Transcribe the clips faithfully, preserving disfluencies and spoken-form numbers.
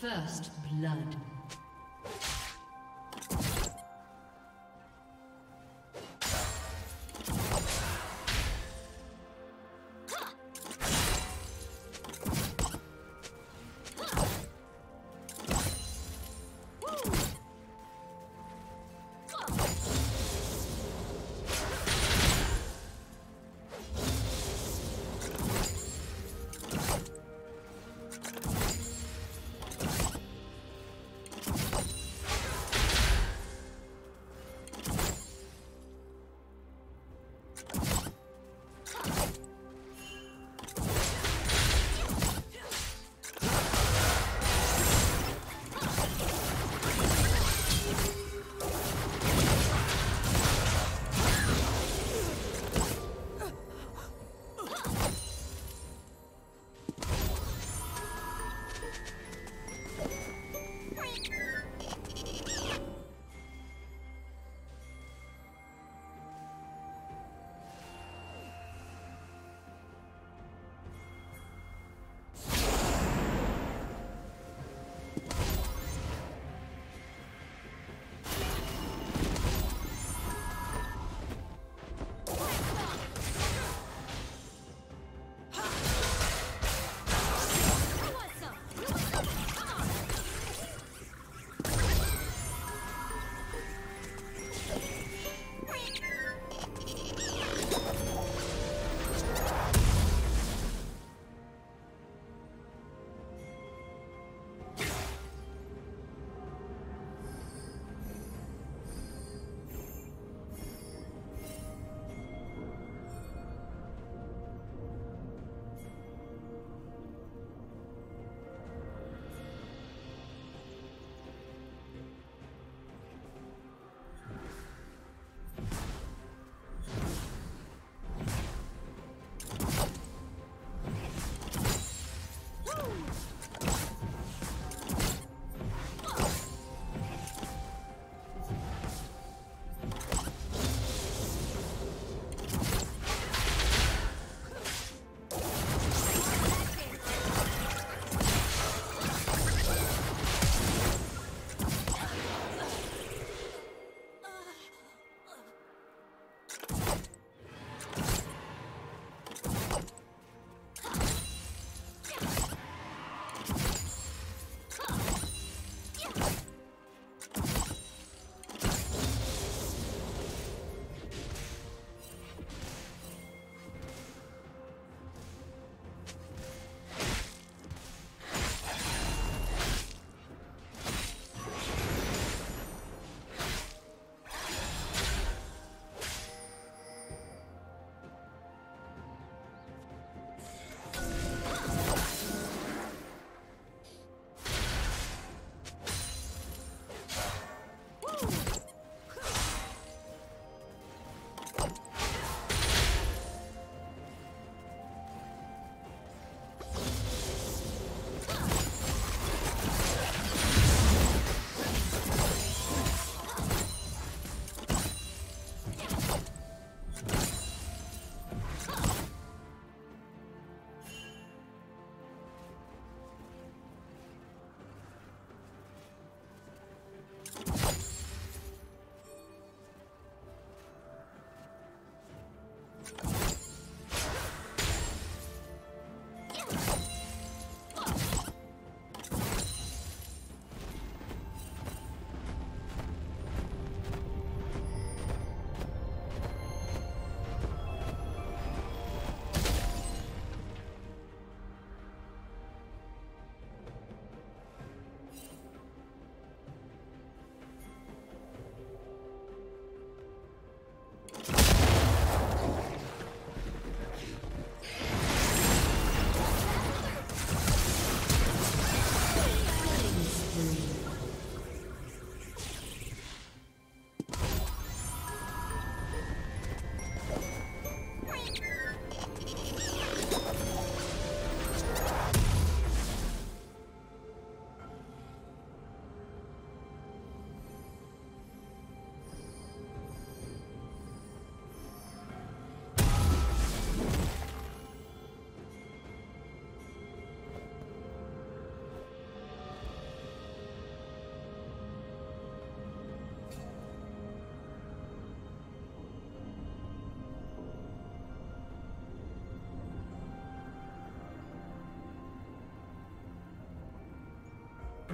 First blood.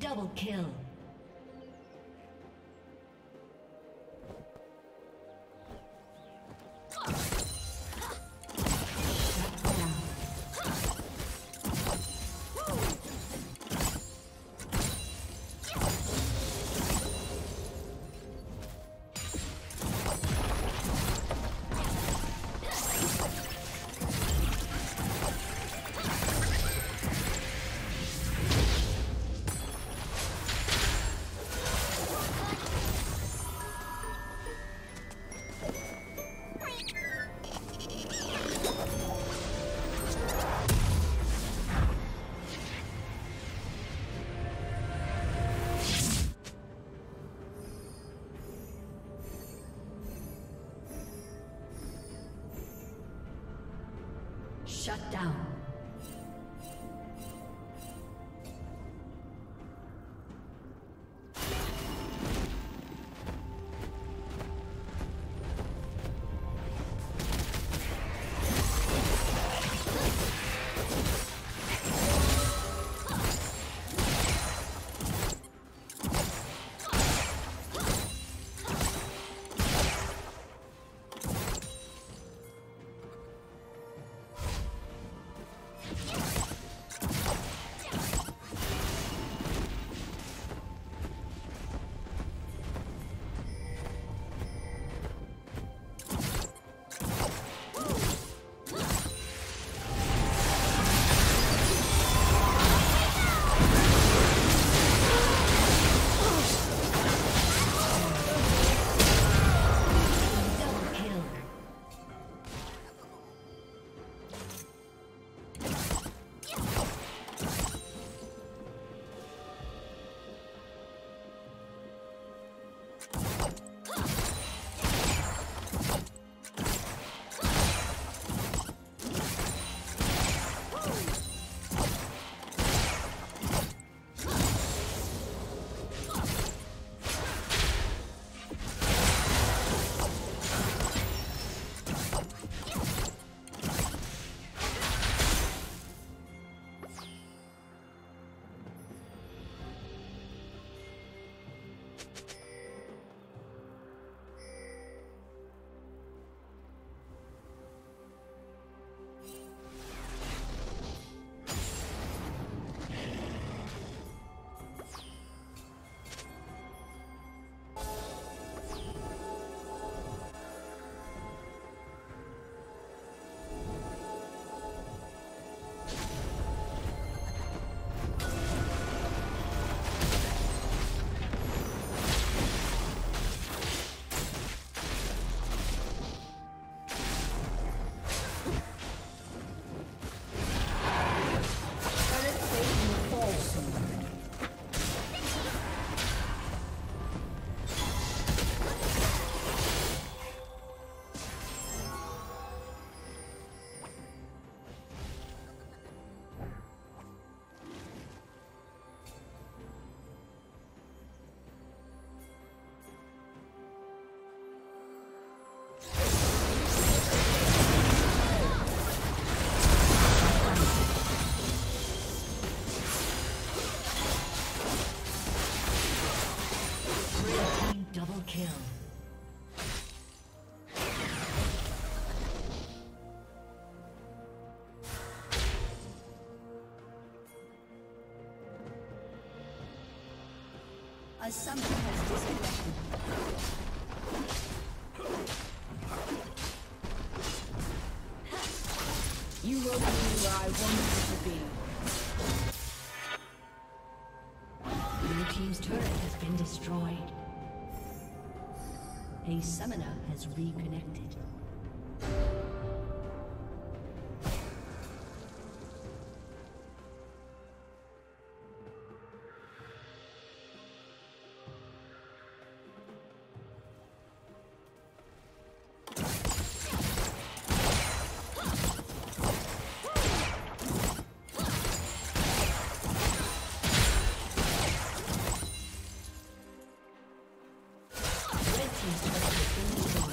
Double kill. Shut down. A summoner has disconnected. You will be where I want you to be. Your team's turret has been destroyed. A summoner has reconnected. Team's turret has been destroyed.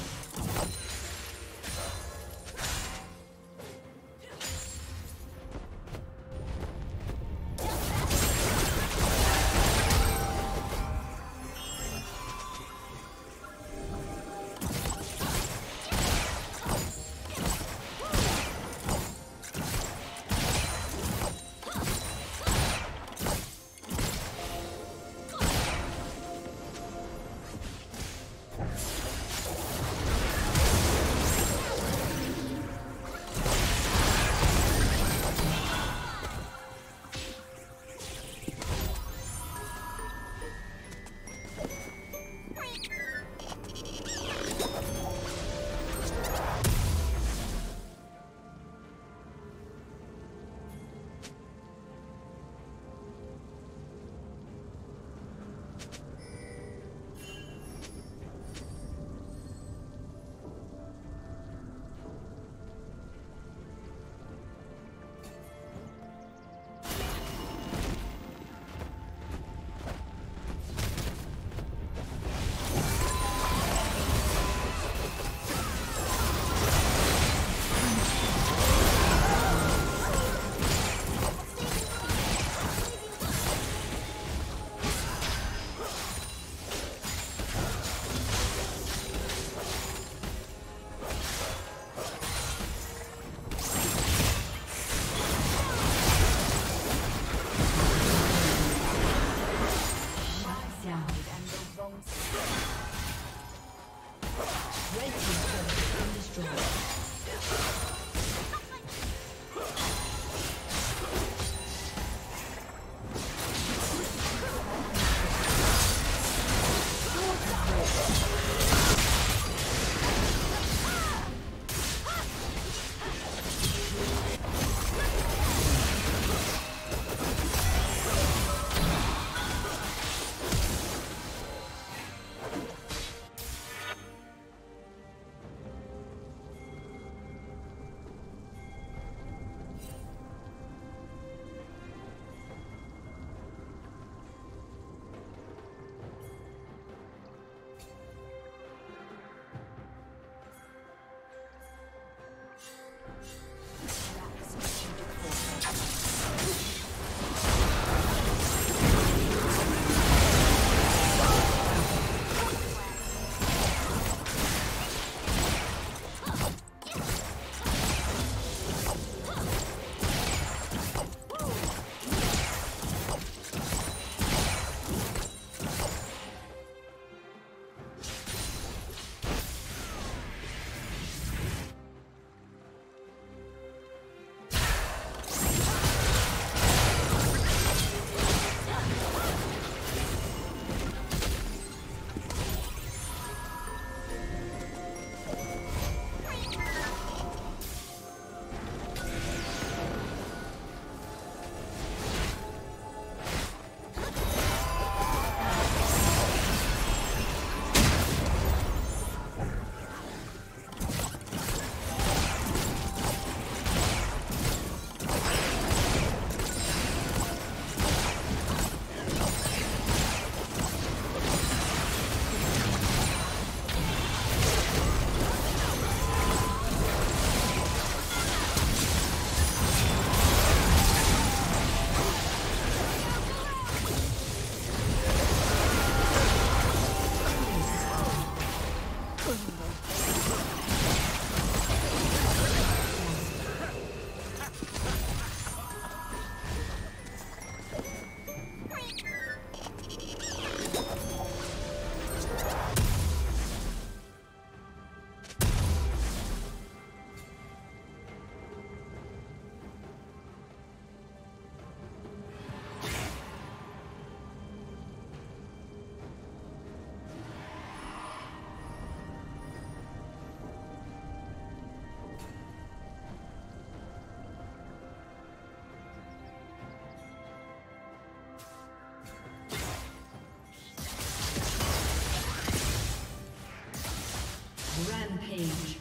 page.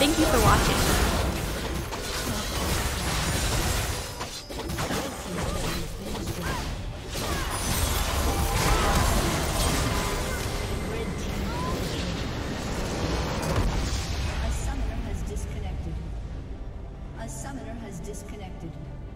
Thank you for watching. A summoner has disconnected. A summoner has disconnected.